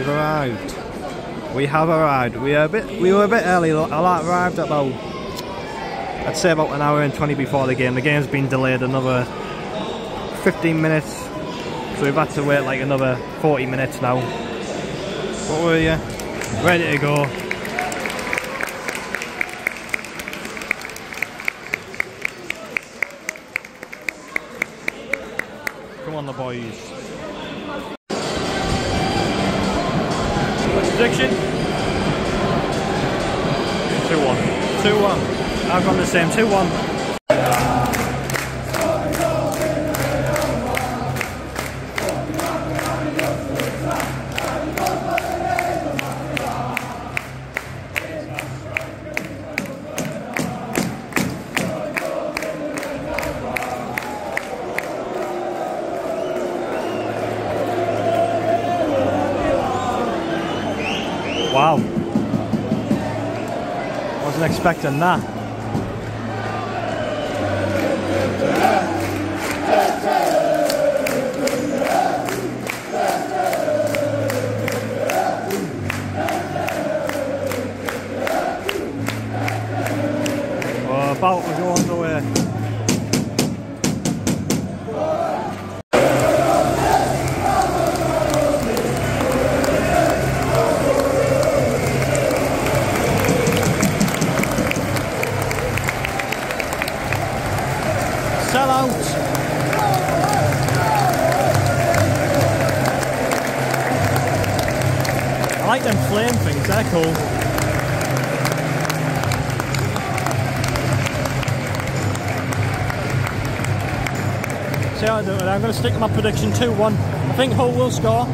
We've arrived. We have arrived. We were a bit early. I arrived at about, I'd say about an hour and 20 before the game. The game's been delayed another 15 minutes, so we've had to wait like another 40 minutes now. But we're ready to go. Come on, the boys. Prediction? 2-1. 2-1. I've got the same. 2-1. Wow, wasn't expecting that. We're about to go underway. I like them flame things, they're cool. See how I do it. I'm going to stick to my prediction 2-1. I think Hull will score.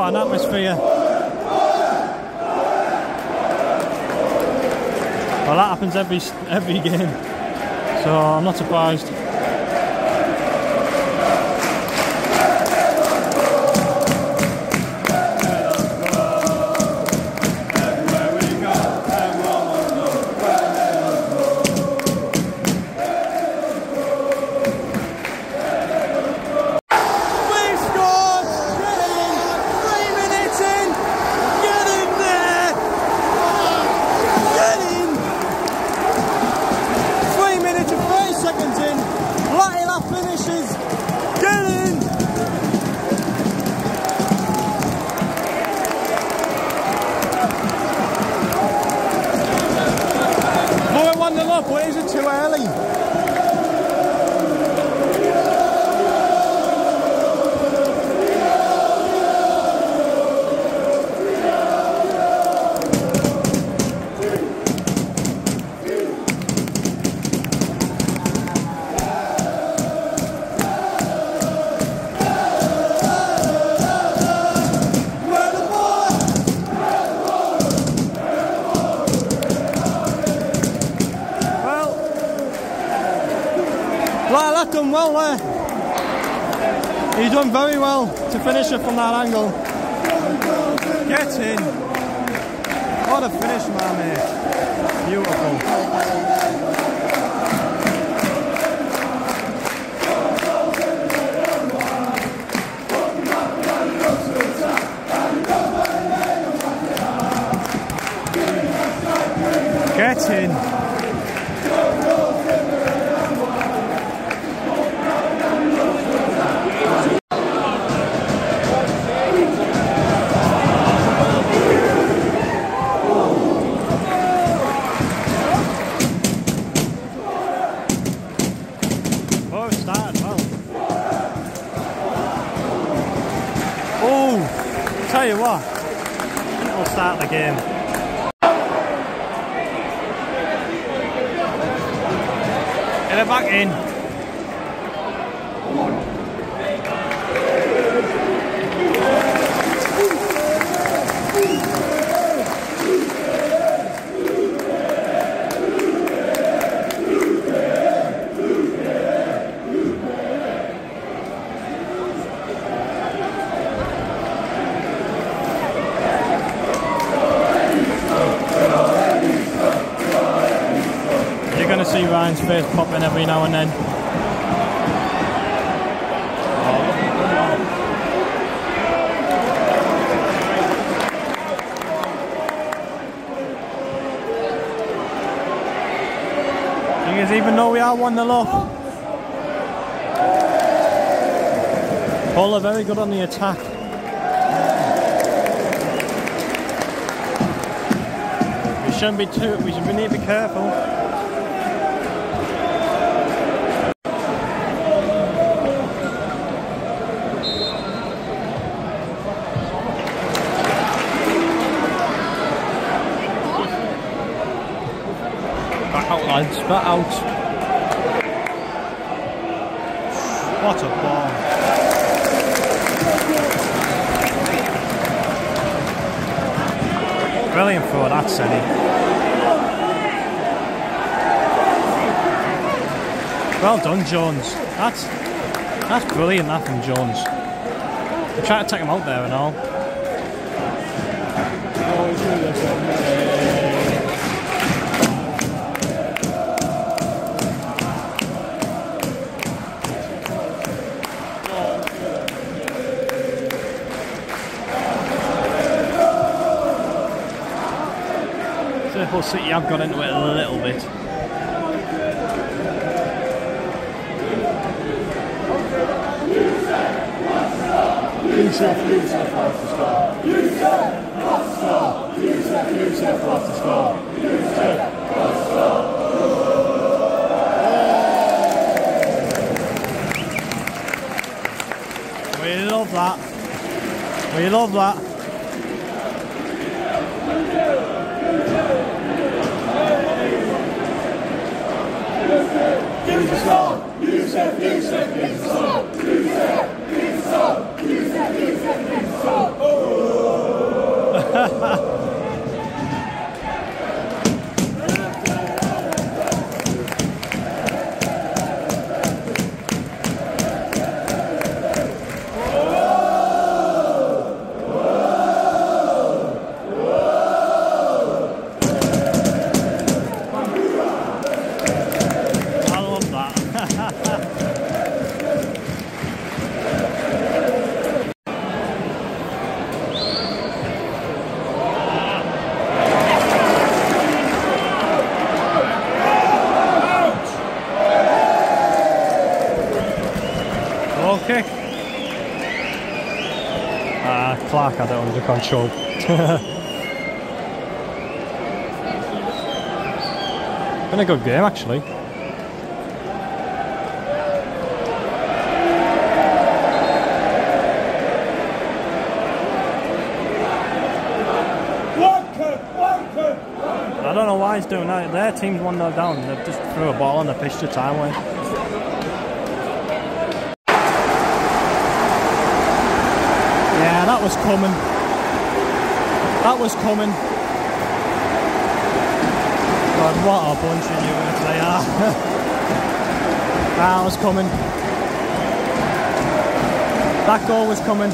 An atmosphere. Well, that happens every game, so I'm not surprised. But is it too early? That done well there. He's done very well to finish it from that angle. Get in. What a finish, my mate. Beautiful. Get in. Tell you what, we'll start the game. Get it back in. Ryan's face popping every now and then. Thing is, even though we are 1-0 up, Hull are very good on the attack. We shouldn't be too. We need to be careful. That out. What a ball. Brilliant throw, that's Eddie. Well done, Jones. That's brilliant, that from Jones. I tried to take him out there and all. Hull City have got into it a little bit. We love that. We love that. Clark had it under control. Been a good game actually. I don't know why he's doing that. Their team's 1-0 down. They've just threw a ball on the pitch to time away. That was coming. That was coming. God, what a bunch of units they are. That was coming. That goal was coming.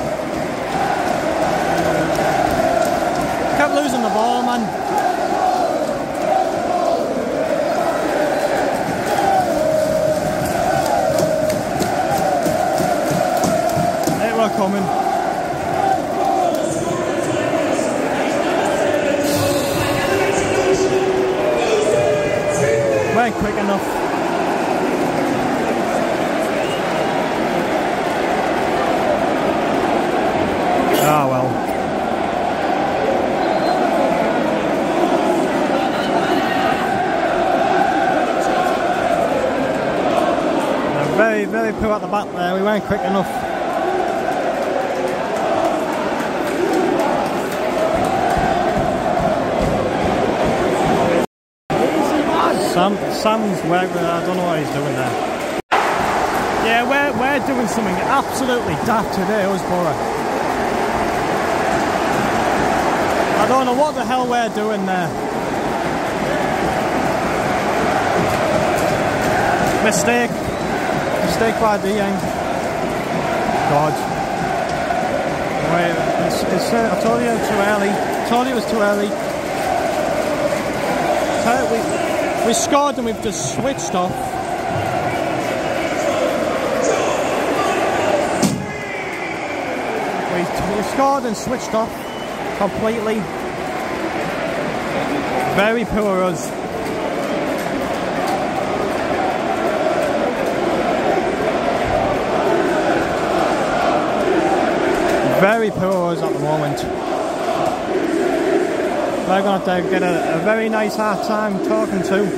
Kept losing the ball, man. They were coming. Quick enough. Ah, well. They're very, very poor at the back there. We weren't quick enough. Sam's where, I don't know what he's doing there. Yeah, we're doing something absolutely daft today, us Borough. I don't know what the hell we're doing there. Mistake. Mistake by D Yang. God. Wait, I told you it was too early. We scored and we've just switched off. We've scored and switched off. Completely. Very poor us. Very poor us at the moment. They're going to have to get a very nice hard time talking to.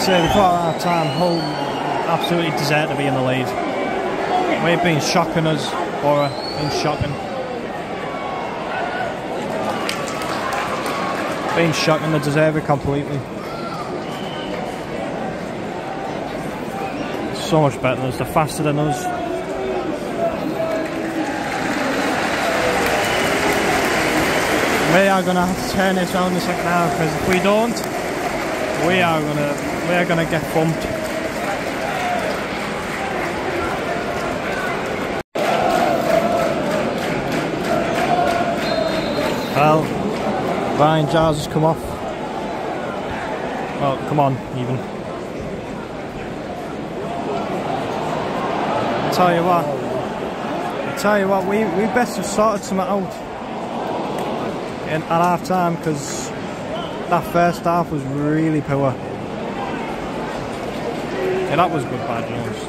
Say before our time, Hull absolutely deserve to be in the lead. We've been shocking us, Borough, been shocking. Been shocking, they deserve it completely. So much better than us, they're faster than us. We are going to have to turn this around in the second half, because if we don't, we are gonna get bumped. Well, Ryan Giles has come off. Well, come on, even. I tell you what, we best have sorted something out at half time, because that first half was really poor. Yeah, that was good by Jones.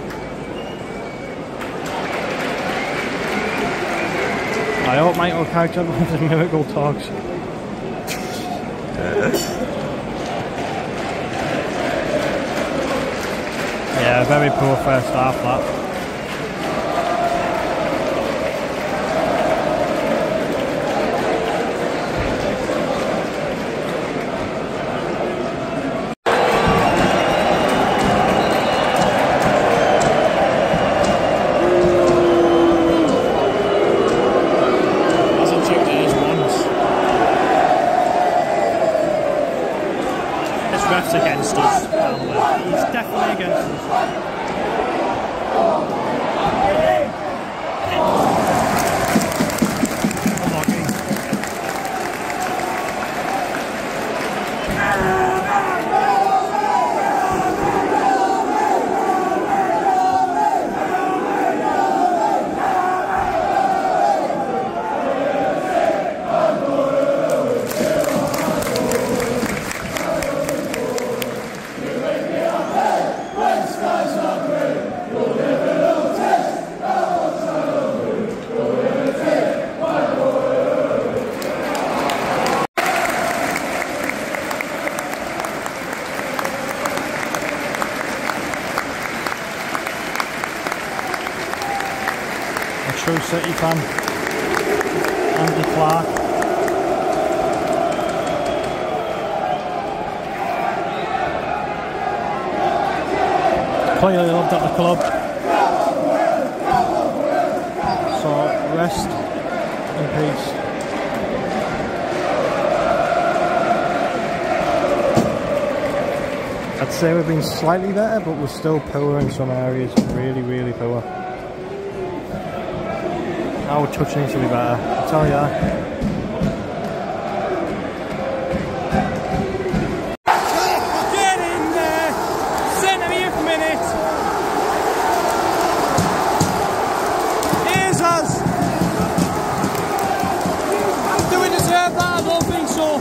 I hope Michael Carrick has a miracle talks. Yeah, very poor first half that. True City fan, Andy Clark. Clearly loved at the club. So rest in peace. I'd say we've been slightly better, but we're still poor in some areas. Really, really poor. Our touch needs to be better, I'll tell you that. Get in there! Centimetre per minute! Here's us! Do we deserve that? I don't think so.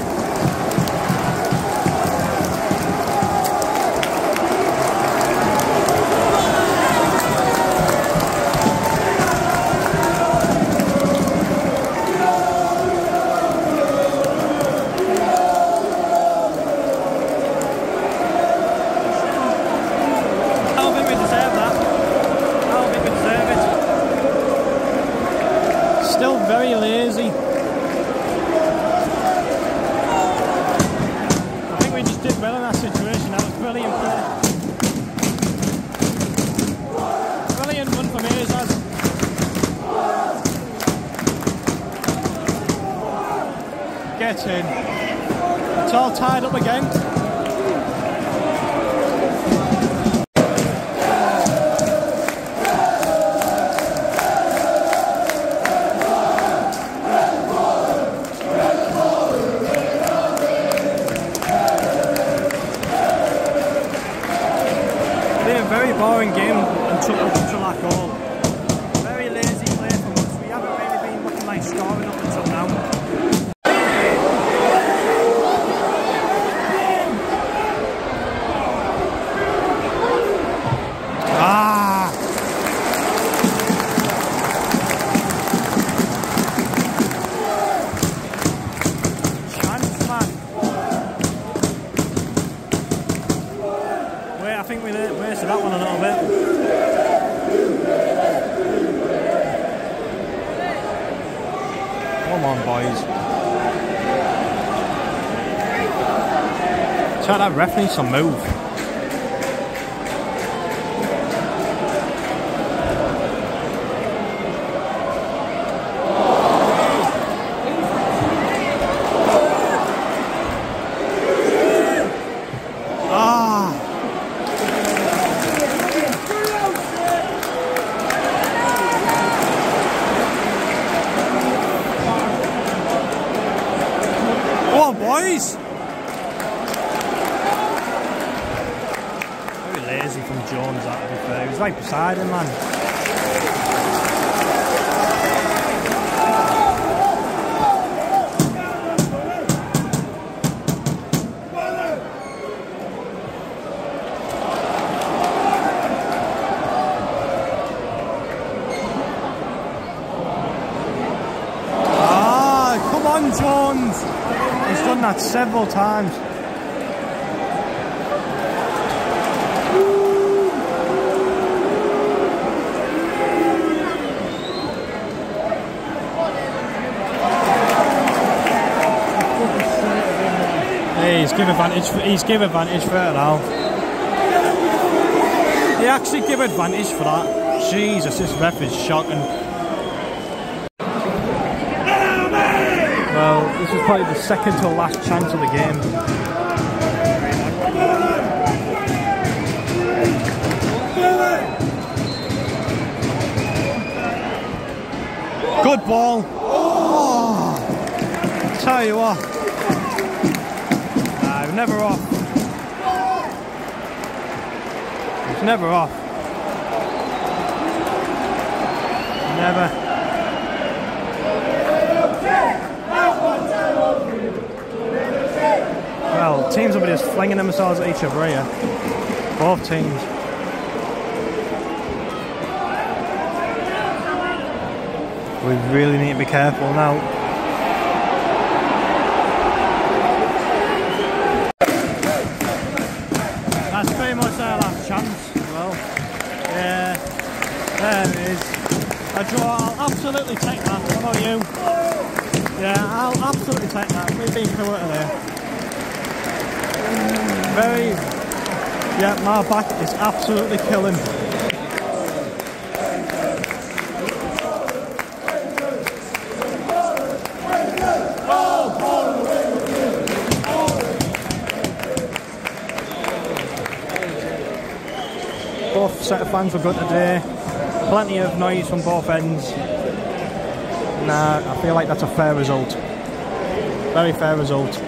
in. It's all tied up again. Been a very boring game until that goal. Very lazy play from us. We haven't really been looking like scoring up until now. That ref needs some move. Oh, boys! Lazy from Jones, that to be fair. He was right beside him, man. Ah, come on, Jones. He's done that several times. He's give advantage for it now. He actually give advantage for that. Jesus, this ref is shocking. Well, this is probably the second to last chance of the game. Good ball. Oh, tell you what. Never off. It's never off. Never. Well, teams will be just flinging themselves at each other here. Both teams. We really need to be careful now. I'll absolutely take that. What about you? Yeah, I'll absolutely take that. We've been through it today. Yeah, my back is absolutely killing. Both set of fans were good today. Plenty of noise from both ends. Nah, I feel like that's a fair result. Very fair result.